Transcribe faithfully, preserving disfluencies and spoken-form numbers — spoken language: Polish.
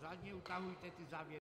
Zadnie utałuj te ty zawie.